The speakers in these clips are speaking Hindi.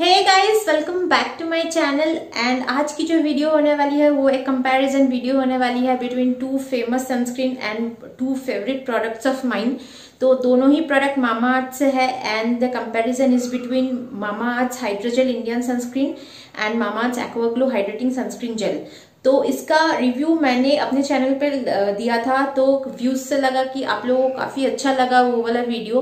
Hey guys, welcome back to my channel. And आज की जो वीडियो होने वाली है वो एक कंपैरिजन वीडियो होने वाली है between two famous sunscreen and two favourite products of mine. तो दोनों ही प्रोडक्ट मामाअर्थ से है and the comparison is between Mamaearth hydrogel Indian sunscreen and Mamaearth Aquaglo hydrating sunscreen gel. तो इसका रिव्यू मैंने अपने चैनल पे दिया था, तो व्यूज से लगा कि आप लोगों को काफ़ी अच्छा लगा वो वाला वीडियो।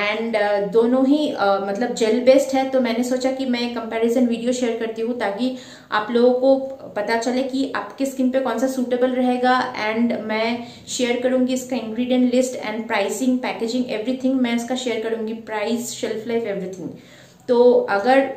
एंड दोनों ही मतलब जेल बेस्ड है, तो मैंने सोचा कि मैं कंपैरिजन वीडियो शेयर करती हूँ ताकि आप लोगों को पता चले कि आपके स्किन पे कौन सा सूटेबल रहेगा। एंड मैं शेयर करूँगी इसका ingredient list and pricing, packaging, everything मैं इसका शेयर करूँगी, प्राइस, शेल्फ लाइफ, एवरीथिंग। तो अगर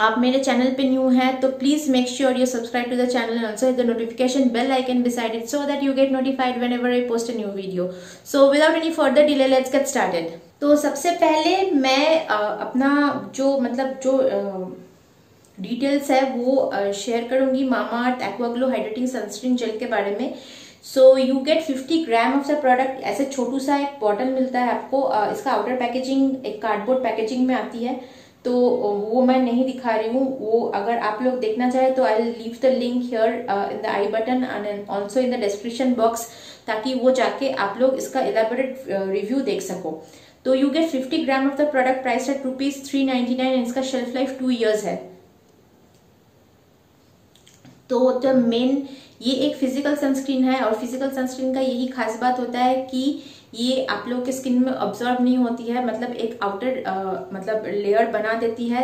आप मेरे चैनल पे न्यू हैं तो please make sure you subscribe to the channel and also hit the notification bell icon beside it so that you get notified whenever I post a new video. So without any further delay let's get started. तो सबसे पहले मैं अपना जो मतलब जो डिटेल्स है वो शेयर करूंगी Mamaearth Aquaglo hydrating sunscreen gel के बारे में। So you get 50 gram of the product. ऐसे छोटू सा एक बॉटल मिलता है आपको। इसका आउटर पैकेजिंग एक कार्डबोर्ड पैकेजिंग में आती है, तो वो मैं नहीं दिखा रही हूँ। वो अगर आप लोग देखना चाहें तो I will leave the link here in the I button and also in the description box, ताकि वो जाके आप लोग इसका एलाबोरेट रिव्यू देख सको। तो you get 50 gram of the product, price है ₹399। इसका शेल्फ लाइफ 2 ईयर्स है। तो द मेन ये एक फिजिकल सनस्क्रीन है और फिजिकल सनस्क्रीन का यही खास बात होता है कि ये आप लोग के स्किन में ऑब्जॉर्व नहीं होती है, मतलब एक आउटर मतलब लेयर बना देती है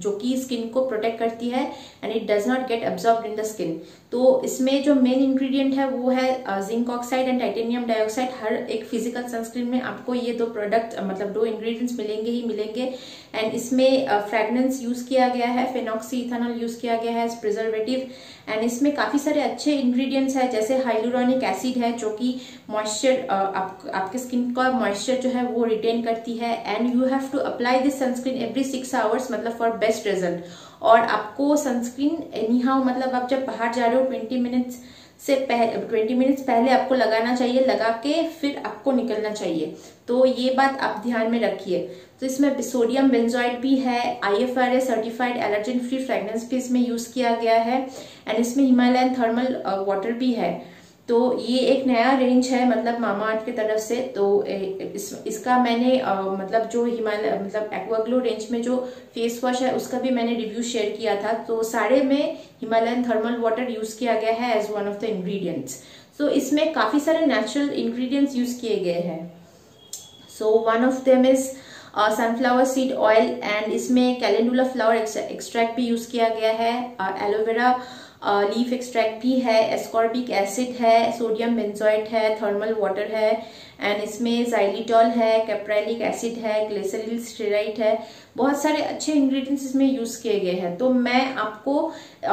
जो कि स्किन को प्रोटेक्ट करती है and it does not get absorb in the skin. तो इसमें जो मेन इंग्रेडिएंट है वो है zinc oxide and titanium dioxide. हर एक फिजिकल सनस्क्रीन में आपको ये दो प्रोडक्ट मतलब दो इंग्रेडिएंट्स मिलेंगे ही मिलेंगे। एंड इसमें फ्रेगनेंस यूज किया गया है, फेनॉक्सी इथेनॉल यूज किया गया है प्रिजर्वेटिव। एंड इसमें काफी सारे अच्छे इंग्रेडिएंट्स है जैसे हाइलुरोनिक एसिड है जो कि मॉइस्चर आपके स्किन का मॉइस्चर जो है वो रिटेन करती है। And you have to apply this sunscreen every 6 hours मतलब फॉर बेस्ट रिजल्ट। और आपको सनस्क्रीन एनी हाउ मतलब आप जब बाहर जा रहे हो 20 मिनट्स पहले आपको लगाना चाहिए, लगा के फिर आपको निकलना चाहिए। तो ये बात आप ध्यान में रखिए। तो इसमें सोडियम बेंजोइट भी है, IFRA certified allergen free fragrance भी इसमें यूज किया गया है। एंड इसमें हिमालयन थर्मल वाटर भी है। तो ये एक नया रेंज है मतलब मामाअर्थ की तरफ से। तो इसका मैंने मतलब जो हिमालय मतलब एक्वाग्लो रेंज में जो फेस वॉश है उसका भी मैंने रिव्यू शेयर किया था। तो सारे में हिमालयन थर्मल वाटर यूज किया गया है as one of the ingredients. तो इसमें काफी सारे नेचुरल इंग्रेडिएंट्स यूज किए गए हैं। So one of them is sunflower seed oil and इसमें कैलेंडुला फ्लावर एक्सट्रैक्ट भी यूज किया गया है, एलोवेरा लीफ एक्सट्रैक्ट भी है, एस्कॉर्बिक एसिड है, सोडियम बेंजोइट है, थर्मल वाटर है। एंड इसमें जाइलिटॉल है, कैप्राइलिक एसिड है, ग्लिसरील स्टेराइड है। बहुत सारे अच्छे इंग्रेडिएंट्स इसमें यूज किए गए हैं। तो मैं आपको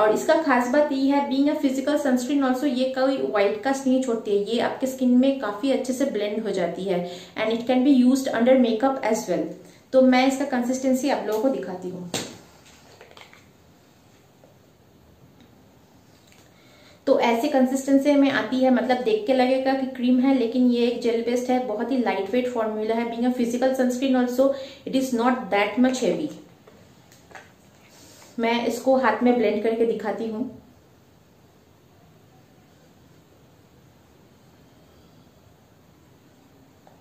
और इसका खास बात ये है being a physical sunscreen also ये कोई वाइट कास्ट नहीं छोड़ती है, ये आपके स्किन में काफी अच्छे से ब्लेंड हो जाती है and it can be use under makeup as well. तो मैं इसका कंसिस्टेंसी आप लोगों को दिखाती हूँ। तो ऐसे कंसिस्टेंसी में आती है, मतलब देख के लगेगा कि क्रीम है लेकिन ये एक जेल बेस्ड है, बहुत ही लाइट वेट फॉर्मूला है। Being a physical sunscreen also it is not that much heavy. मैं इसको हाथ में ब्लेंड करके दिखाती हूँ।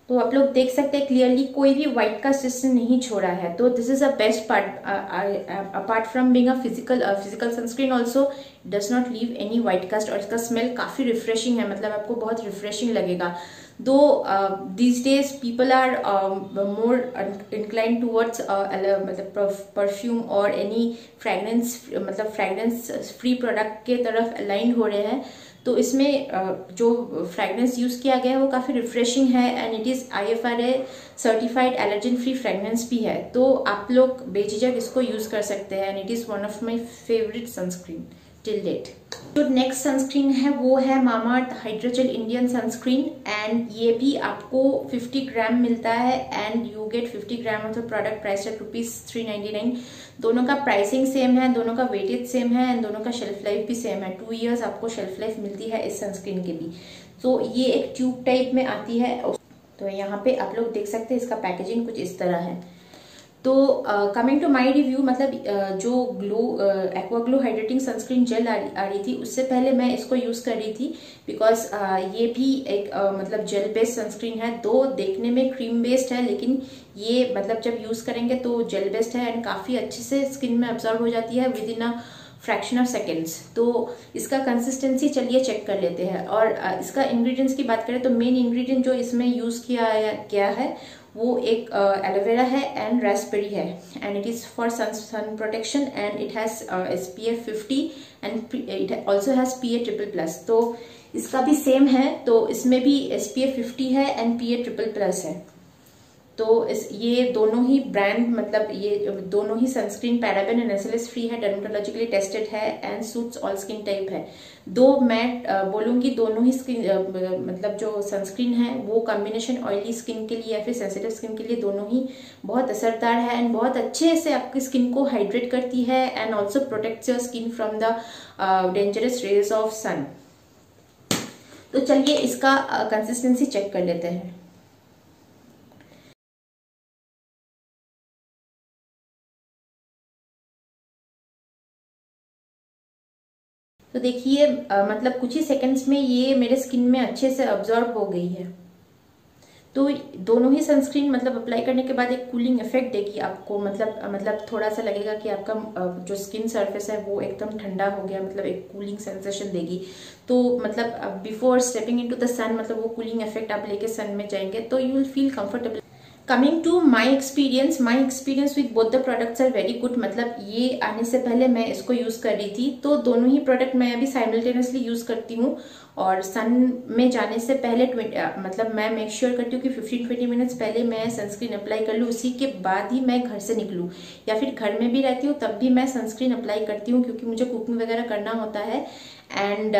तो आप लोग देख सकते हैं क्लियरली कोई भी व्हाइट कास्ट इससे नहीं छोड़ा है। तो this is a best part apart from being a physical sunscreen also does not leave any white cast. और इसका स्मेल काफी रिफ्रेशिंग है, मतलब आपको बहुत रिफ्रेशिंग लगेगा। Though this days people are more incline towards मतलब परफ्यूम और एनी फ्रेगनेंस मतलब फ्रेगनेंस फ्री प्रोडक्ट के तरफ अलाइन हो रहे हैं। तो इसमें जो फ्रेगनेंस यूज किया गया है वो काफी रिफ्रेशिंग है and it is IFRA certified allergen free fragrance भी है। तो आप लोग बेझिझक इसको यूज कर सकते हैं and it is one of my favourite sunscreen till date. जो नेक्स्ट सनस्क्रीन है वो है Mamaearth hydrogel Indian sunscreen and ये भी आपको 50 ग्राम मिलता है and you get 50 gram of the product, price है ₹399। दोनों का प्राइसिंग सेम है, दोनों का वेटेज सेम है एंड दोनों का शेल्फ लाइफ भी सेम है। 2 ईयर्स आपको शेल्फ लाइफ मिलती है इस सनस्क्रीन के भी। तो ये एक ट्यूब टाइप में आती है। तो यहाँ पे आप लोग देख सकते हैं इसका पैकेजिंग कुछ इस तरह है। तो कमिंग टू माय रिव्यू, मतलब जो एक्वाग्लो हाइड्रेटिंग सनस्क्रीन जेल आ रही थी उससे पहले मैं इसको यूज कर रही थी, बिकॉज ये भी एक मतलब जेल बेस्ड सनस्क्रीन है, तो देखने में क्रीम बेस्ड है लेकिन ये मतलब जब यूज करेंगे तो जेल बेस्ड है एंड काफी अच्छे से स्किन में अब्सॉर्ब हो जाती है within a fraction of seconds. तो इसका कंसिस्टेंसी चलिए चेक कर लेते हैं। और इसका इंग्रेडिएंट्स की बात करें तो मेन इंग्रेडिएंट जो इसमें यूज़ किया गया है वो एक एलोवेरा है एंड रेस्पबेरी है, and it is for sun protection and it has SPF 50 and it also has PA+++। तो इसका भी सेम है, तो इसमें भी SPF 50 है एंड PA+++ है। तो ये दोनों ही ब्रांड, मतलब ये दोनों ही sunscreen paraben and SLS free है, डर्मेटोलॉजिकली टेस्टेड है and suits all skin type है। दो मैं बोलूँगी दोनों ही स्किन मतलब जो सनस्क्रीन है वो कॉम्बिनेशन ऑयली स्किन के लिए या फिर सेंसिटिव स्किन के लिए दोनों ही बहुत असरदार है एंड बहुत अच्छे से आपकी स्किन को हाइड्रेट करती है and also protects your skin from the dangerous rays of sun. तो चलिए इसका कंसिस्टेंसी चेक कर लेते हैं। तो देखिए मतलब कुछ ही सेकंड्स में ये मेरे स्किन में अच्छे से अब्जॉर्ब हो गई है। तो दोनों ही सनस्क्रीन मतलब अप्लाई करने के बाद एक कूलिंग इफेक्ट देगी आपको, मतलब थोड़ा सा लगेगा कि आपका जो स्किन सरफेस है वो एकदम ठंडा हो गया, मतलब एक कूलिंग सेंसेशन देगी। तो मतलब before stepping into the sun, मतलब वो कूलिंग इफेक्ट आप लेके सन में जाएंगे तो you will feel comfortable. Coming to my experience with both the products are very good. मतलब ये आने से पहले मैं इसको यूज़ कर रही थी, तो दोनों ही प्रोडक्ट मैं अभी साइमल्टेनियसली यूज़ करती हूँ। और सन में जाने से पहले मतलब मैं मेक श्योर करती हूँ कि 15-20 मिनट्स पहले मैं सनस्क्रीन अप्लाई कर लूँ, उसी के बाद ही मैं घर से निकलूँ, या फिर घर में भी रहती हूँ तब भी मैं सनस्क्रीन अप्लाई करती हूँ, क्योंकि मुझे कुकिंग वगैरह करना होता है। एंड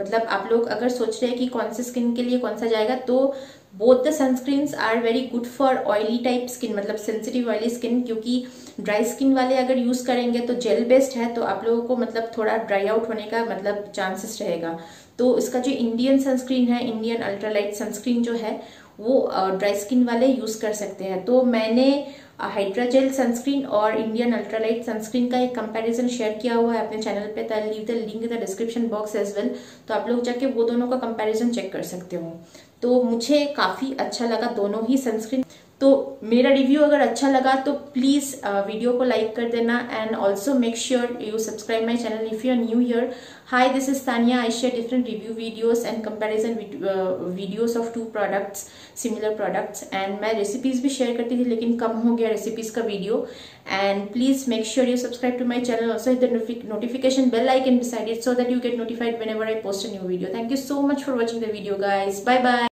मतलब आप लोग अगर सोच रहे हैं कि कौन से स्किन के लिए कौन सा जाएगा, तो both the sunscreens are very good for oily type skin, मतलब सेंसिटिव ऑयली स्किन, क्योंकि ड्राई स्किन वाले अगर यूज़ करेंगे तो जेल बेस्ड है तो आप लोगों को मतलब थोड़ा ड्राई आउट होने का मतलब चांसेस रहेगा। तो इसका जो इंडियन सनस्क्रीन है, इंडियन अल्ट्रालाइट सनस्क्रीन जो है वो ड्राई स्किन वाले यूज़ कर सकते हैं। तो मैंने हाइड्राजेल सनस्क्रीन और इंडियन अल्ट्रालाइट सनस्क्रीन का एक कंपैरिजन शेयर किया हुआ है अपने चैनल पे, I leave the link in the description box as well, तो आप लोग जाके वो दोनों का कंपैरिजन चेक कर सकते हो। तो मुझे काफ़ी अच्छा लगा दोनों ही सनस्क्रीन। तो मेरा रिव्यू अगर अच्छा लगा तो प्लीज़ वीडियो को लाइक कर देना and also make sure you subscribe my channel if you are new here. Hi this is Tania, I share different review videos and comparison videos of two products, similar products, and मैं रेसिपीज़ भी शेयर करती थी लेकिन कम हो गया रेसिपीज़ का video. And please Make sure you subscribe to my channel. Also hit the notification bell icon beside it so that you get notified whenever I post a new video. Thank you so much for watching the video, guys. Bye bye.